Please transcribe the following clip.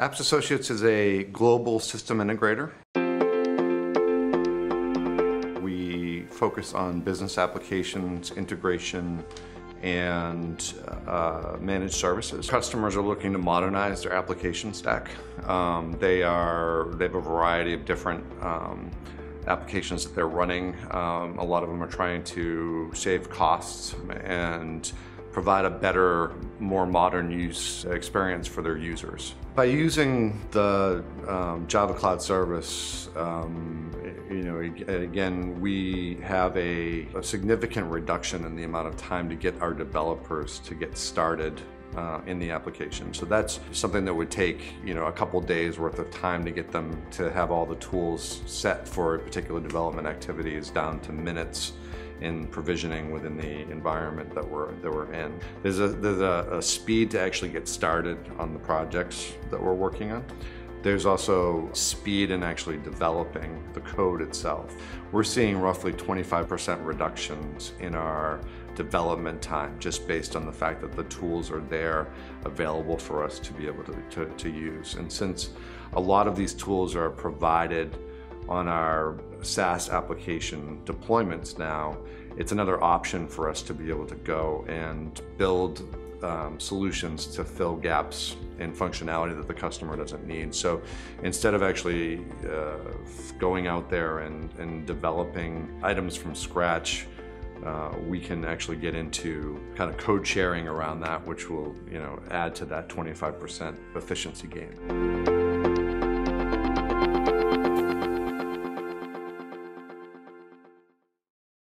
Apps Associates is a global system integrator. We focus on business applications, integration, and managed services. Customers are looking to modernize their application stack. They have a variety of different applications that they're running. A lot of them are trying to save costs and provide a better, more modern use experience for their users. By using the Java Cloud Service, again, we have a significant reduction in the amount of time to get our developers to get started in the application. So that's something that would take, a couple days worth of time to get them to have all the tools set for a particular development activity is down to minutes in provisioning within the environment that we're in. There's a speed to actually get started on the projects that we're working on. There's also speed in actually developing the code itself. We're seeing roughly 25% reductions in our development time just based on the fact that the tools are there available for us to be able to use. And since a lot of these tools are provided on our SaaS application deployments now, it's another option for us to be able to go and build solutions to fill gaps in functionality that the customer doesn't need. So instead of actually going out there and developing items from scratch, we can actually get into kind of code sharing around that, which will add to that 25% efficiency gain.